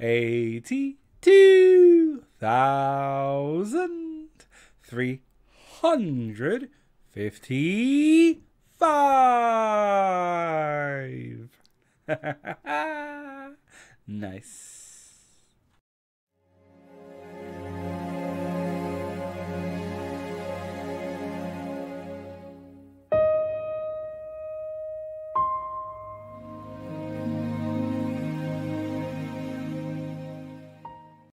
82,355. Nice.